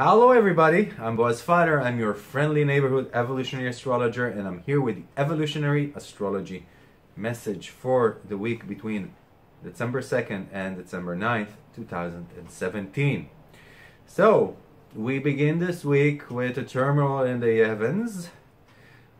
Hello everybody, I'm Boaz Fyler, I'm your friendly neighborhood evolutionary astrologer, and I'm here with the Evolutionary Astrology message for the week between December 2nd and December 9th, 2017. So, we begin this week with a turmoil in the heavens.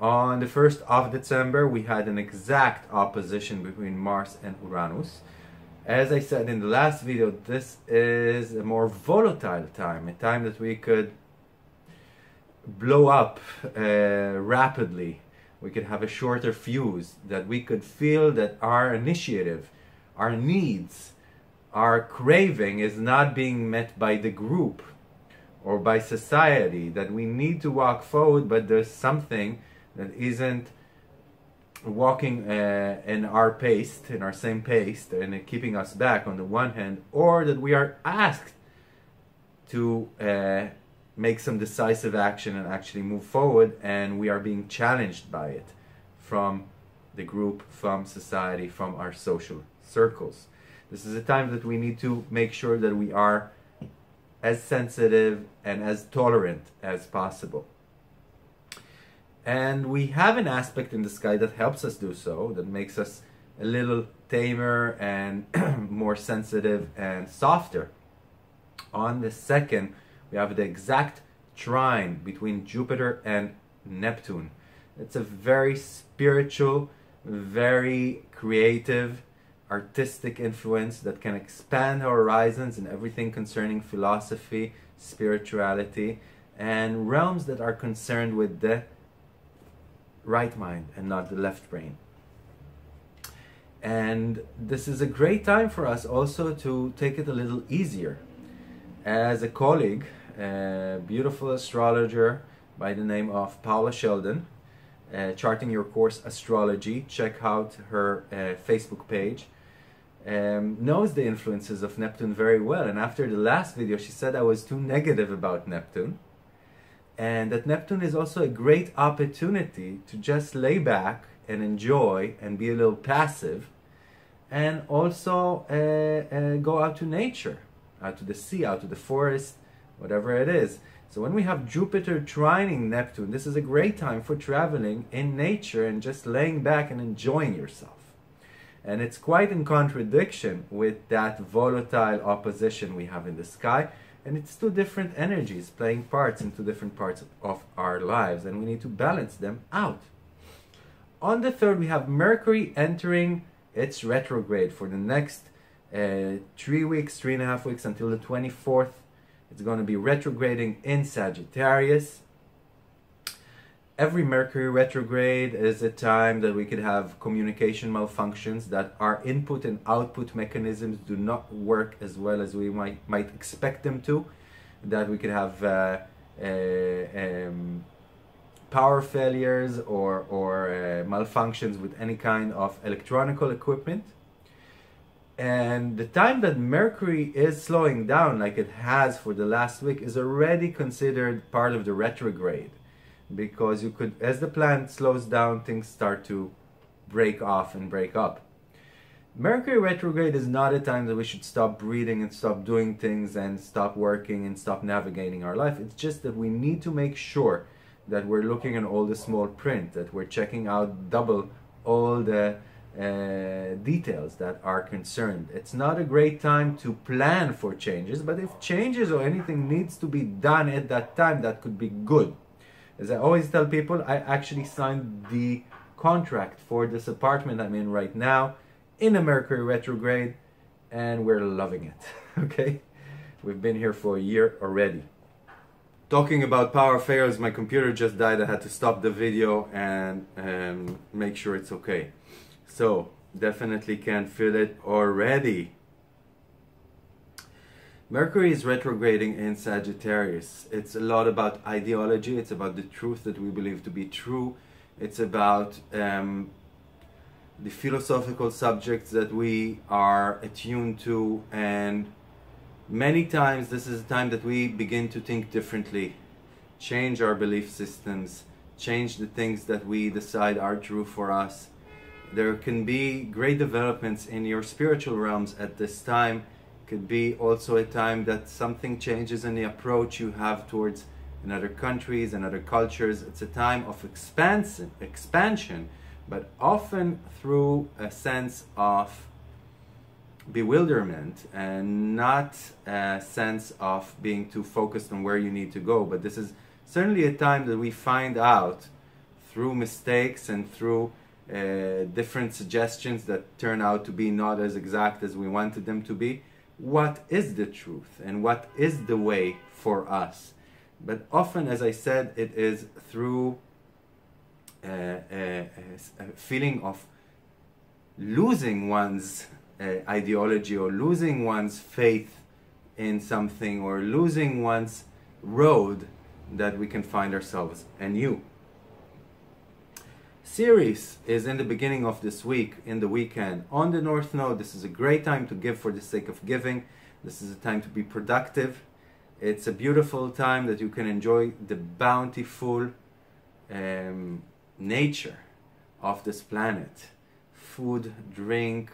On the 1st of December, we had an exact opposition between Mars and Uranus. As I said in the last video, this is a more volatile time, a time that we could blow up rapidly. We could have a shorter fuse, that we could feel that our initiative, our needs, our craving is not being met by the group or by society, that we need to walk forward, but there's something that isn't walking in our same pace, and keeping us back on the one hand, or that we are asked to make some decisive action and actually move forward, and we are being challenged by it from the group, from society, from our social circles. This is a time that we need to make sure that we are as sensitive and as tolerant as possible. And we have an aspect in the sky that helps us do so, that makes us a little tamer and more sensitive and softer. On the 2nd, we have the exact trine between Jupiter and Neptune. It's a very spiritual, very creative, artistic influence that can expand our horizons in everything concerning philosophy, spirituality, and realms that are concerned with the right mind and not the left brain. And this is a great time for us also to take it a little easier. As a colleague, a beautiful astrologer by the name of Paula Sheldon, Charting Your Course Astrology, check out her Facebook page, knows the influences of Neptune very well, and after the last video she said I was too negative about Neptune, and that Neptune is also a great opportunity to just lay back and enjoy and be a little passive, and also go out to nature, out to the sea, out to the forest, whatever it is. So when we have Jupiter trining Neptune, this is a great time for traveling in nature and just laying back and enjoying yourself. And it's quite in contradiction with that volatile opposition we have in the sky. And it's two different energies playing parts in two different parts of our lives, and we need to balance them out. On the 3rd, we have Mercury entering its retrograde for the next 3 and a half weeks until the 24th. It's going to be retrograding in Sagittarius. Every Mercury retrograde is a time that we could have communication malfunctions, that our input and output mechanisms do not work as well as we might expect them to, that we could have power failures or malfunctions with any kind of electronical equipment. And the time that Mercury is slowing down, like it has for the last week, is already considered part of the retrograde. Because you could, as the planet slows down, things start to break off and break up. Mercury retrograde is not a time that we should stop breathing and stop doing things and stop working and stop navigating our life. It's just that we need to make sure that we're looking at all the small print, that we're checking out double all the details that are concerned. It's not a great time to plan for changes, but if changes or anything needs to be done at that time, that could be good. As I always tell people, I actually signed the contract for this apartment I'm in right now in a Mercury retrograde, and we're loving it, okay? We've been here for a year already. Talking about power failures, my computer just died. I had to stop the video and make sure it's okay. So, definitely can feel it already. Mercury is retrograding in Sagittarius. It's a lot about ideology. It's about the truth that we believe to be true. It's about the philosophical subjects that we are attuned to. And many times this is a time that we begin to think differently, change our belief systems, change the things that we decide are true for us. There can be great developments in your spiritual realms at this time. Could be also a time that something changes in the approach you have towards in other countries and other cultures. It's a time of expansion, but often through a sense of bewilderment and not a sense of being too focused on where you need to go. But this is certainly a time that we find out through mistakes and through different suggestions that turn out to be not as exact as we wanted them to be, what is the truth and what is the way for us. But often, as I said, it is through a feeling of losing one's ideology or losing one's faith in something or losing one's road that we can find ourselves anew. Ceres is in the beginning of this week, in the weekend, on the North Node. This is a great time to give for the sake of giving. This is a time to be productive. It's a beautiful time that you can enjoy the bountiful nature of this planet. Food, drink,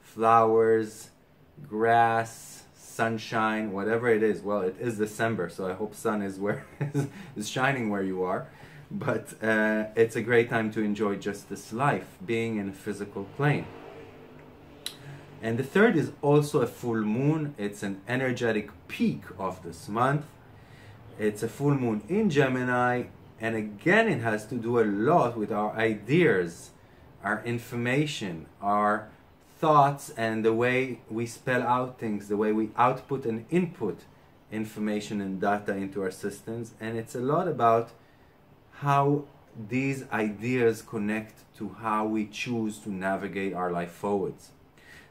flowers, grass, sunshine, whatever it is. Well, it is December, so I hope sun is where is shining where you are. But it's a great time to enjoy just this life, being in a physical plane. And the third is also a full moon. It's an energetic peak of this month. It's a full moon in Gemini. And again, it has to do a lot with our ideas, our information, our thoughts, and the way we spell out things, the way we output and input information and data into our systems. And it's a lot about how these ideas connect to how we choose to navigate our life forwards.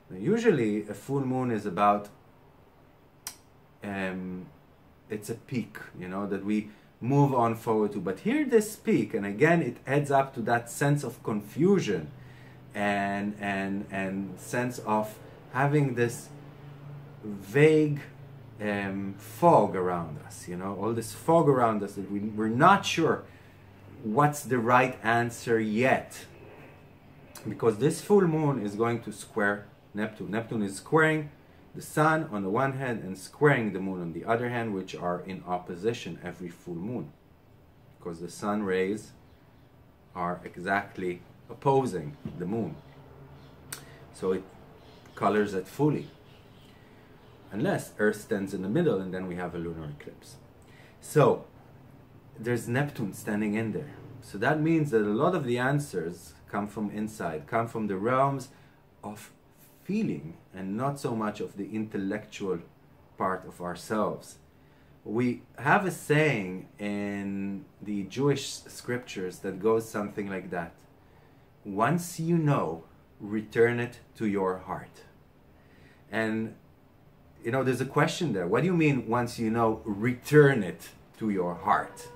Now, usually a full moon is about, it's a peak, you know, that we move on forward to. But here this peak, and again, it adds up to that sense of confusion and sense of having this vague fog around us, you know, all this fog around us that we're not sure what's the right answer yet, because this full moon is going to square Neptune. Neptune is squaring the Sun on the one hand and squaring the Moon on the other hand, which are in opposition every full moon, because the Sun rays are exactly opposing the Moon, so it colors it fully, unless Earth stands in the middle, and then we have a lunar eclipse. So there's Neptune standing in there. So that means that a lot of the answers come from inside, come from the realms of feeling and not so much of the intellectual part of ourselves. We have a saying in the Jewish scriptures that goes something like that. Once you know, return it to your heart. And, you know, there's a question there. What do you mean, once you know, return it to your heart?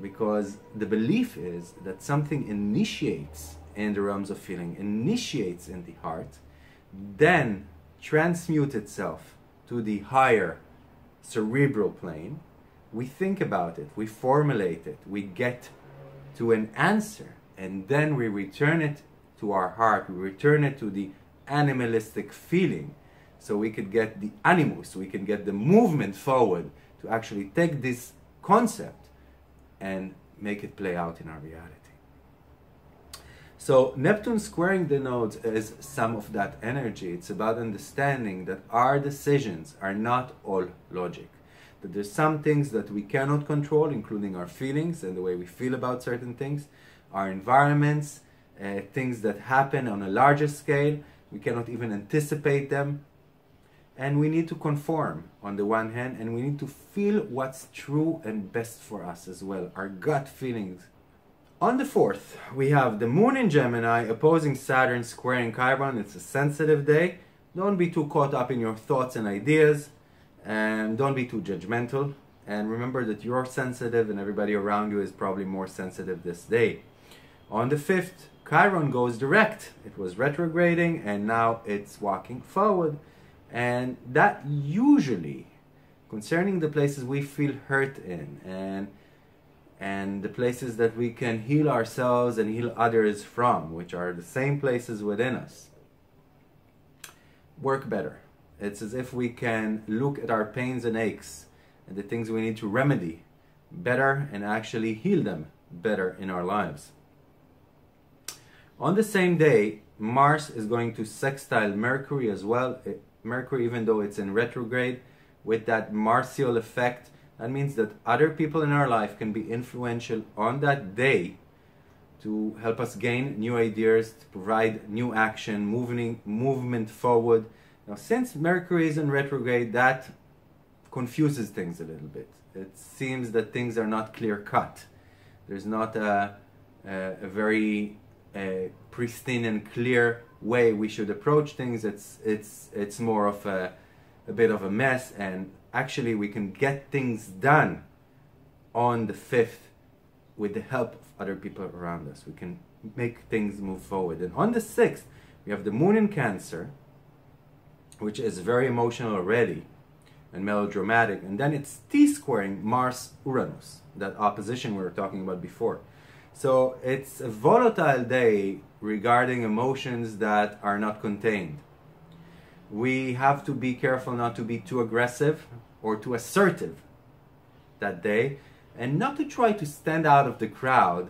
Because the belief is that something initiates in the realms of feeling, initiates in the heart, then transmutes itself to the higher cerebral plane. We think about it, we formulate it, we get to an answer, and then we return it to our heart, we return it to the animalistic feeling. So we could get the animus, we can get the movement forward to actually take this concept and make it play out in our reality. So Neptune squaring the nodes is some of that energy. It's about understanding that our decisions are not all logic, that there's some things that we cannot control, including our feelings and the way we feel about certain things, our environments, things that happen on a larger scale. We cannot even anticipate them. And we need to conform on the one hand, and we need to feel what's true and best for us as well, our gut feelings. On the 4th, we have the Moon in Gemini opposing Saturn squaring Chiron. It's a sensitive day. Don't be too caught up in your thoughts and ideas, and don't be too judgmental. And remember that you're sensitive and everybody around you is probably more sensitive this day. On the 5th, Chiron goes direct. It was retrograding and now it's walking forward. And that usually, concerning the places we feel hurt in and the places that we can heal ourselves and heal others from, which are the same places within us, work better. It's as if we can look at our pains and aches and the things we need to remedy better and actually heal them better in our lives. On the same day, Mars is going to sextile Mercury as well. Mercury, even though it's in retrograde, with that martial effect, that means that other people in our life can be influential on that day to help us gain new ideas, to provide new action, movement forward. Now, since Mercury is in retrograde, that confuses things a little bit. It seems that things are not clear-cut. There's not a very pristine and clear way we should approach things. It's more of a bit of a mess, and actually we can get things done on the 5th with the help of other people around us. We can make things move forward. And on the 6th, we have the moon in Cancer, which is very emotional already and melodramatic, and then it's T-squaring Mars-Uranus, that opposition we were talking about before. So it's a volatile day regarding emotions that are not contained. We have to be careful not to be too aggressive or too assertive that day, and not to try to stand out of the crowd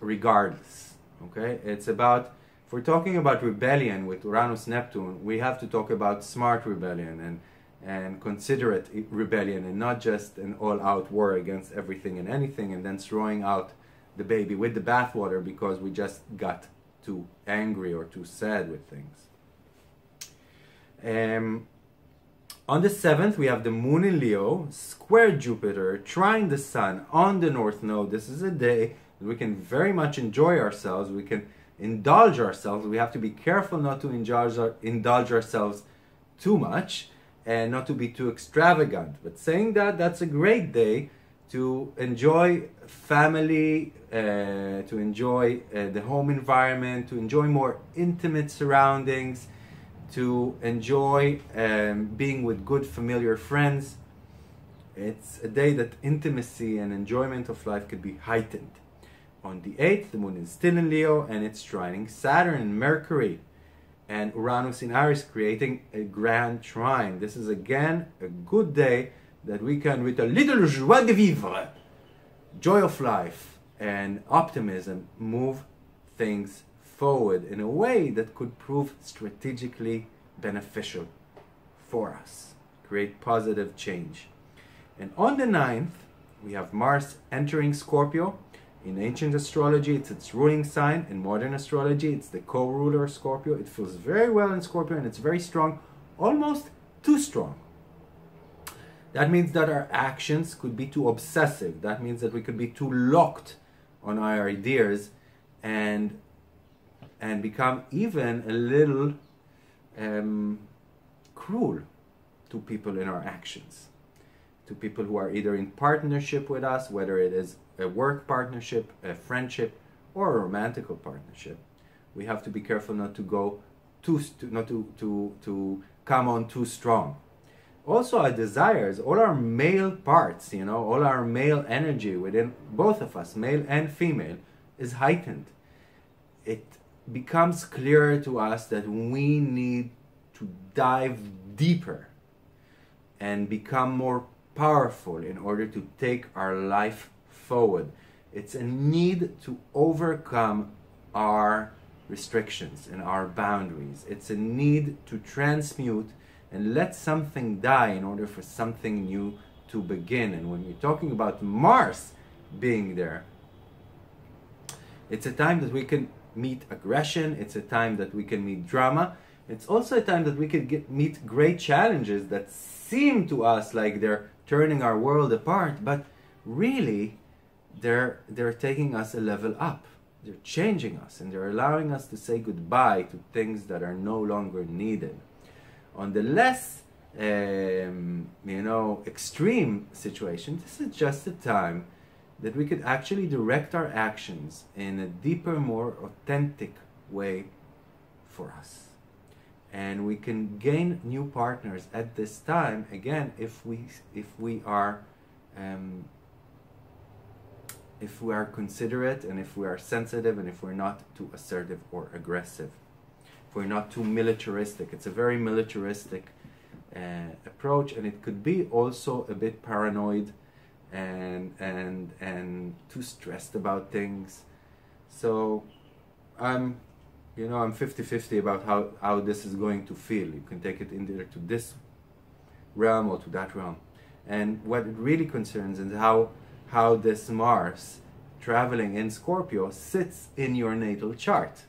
regardless, okay? It's about, if we're talking about rebellion with Uranus-Neptune, we have to talk about smart rebellion and considerate rebellion, and not just an all-out war against everything and anything, and then throwing out the baby with the bathwater because we just got too angry or too sad with things. On the 7th, we have the moon in Leo, square Jupiter, trine the sun on the north node. This is a day that we can very much enjoy ourselves. We can indulge ourselves. We have to be careful not to indulge ourselves too much, and not to be too extravagant. But saying that, that's a great day to enjoy family, to enjoy the home environment, to enjoy more intimate surroundings, to enjoy being with good familiar friends. It's a day that intimacy and enjoyment of life could be heightened. On the 8th, the moon is still in Leo, and it's trining Saturn and Mercury and Uranus in Aries, creating a grand trine. This is again a good day that we can, with a little joie de vivre, joy of life and optimism, move things forward in a way that could prove strategically beneficial for us, create positive change. And on the 9th, we have Mars entering Scorpio. In ancient astrology, it's its ruling sign. In modern astrology, it's the co-ruler of Scorpio. It feels very well in Scorpio, and it's very strong, almost too strong. That means that our actions could be too obsessive. That means that we could be too locked on our ideas and become even a little cruel to people in our actions, to people who are either in partnership with us, whether it is a work partnership, a friendship, or a romantic partnership. We have to be careful not to go not to come on too strong. Also, our desires, all our male parts, you know, all our male energy within both of us, male and female, is heightened. It becomes clearer to us that we need to dive deeper and become more powerful in order to take our life forward. It's a need to overcome our restrictions and our boundaries. It's a need to transmute and let something die in order for something new to begin. And when we're talking about Mars being there, it's a time that we can meet aggression. It's a time that we can meet drama. It's also a time that we can meet great challenges that seem to us like they're turning our world apart, but really they're taking us a level up. They're changing us, and they're allowing us to say goodbye to things that are no longer needed. On the less, extreme situation, this is just a time that we could actually direct our actions in a deeper, more authentic way for us. And we can gain new partners at this time, again, if we are considerate, and if we are sensitive, and if we're not too assertive or aggressive. we're not too militaristic. It's a very militaristic approach, and it could be also a bit paranoid and too stressed about things. So I'm, you know, I'm 50-50 about how this is going to feel. You can take it either to this realm or to that realm. And what it really concerns is how this Mars traveling in Scorpio sits in your natal chart,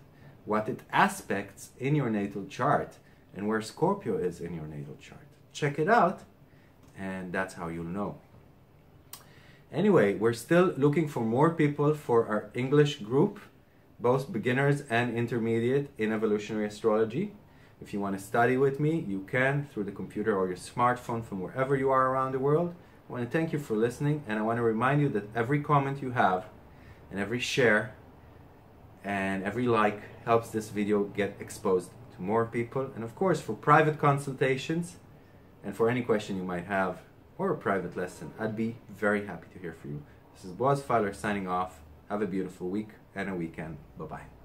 what it aspects in your natal chart, and where Scorpio is in your natal chart. Check it out, and that's how you'll know. Anyway, we're still looking for more people for our English group, both beginners and intermediate in evolutionary astrology. If you want to study with me, you can through the computer or your smartphone from wherever you are around the world. I want to thank you for listening, and I want to remind you that every comment you have and every share and every like helps this video get exposed to more people. And of course, for private consultations and for any question you might have or a private lesson, I'd be very happy to hear from you. This is Boaz Fyler signing off. Have a beautiful week and a weekend. Bye-bye.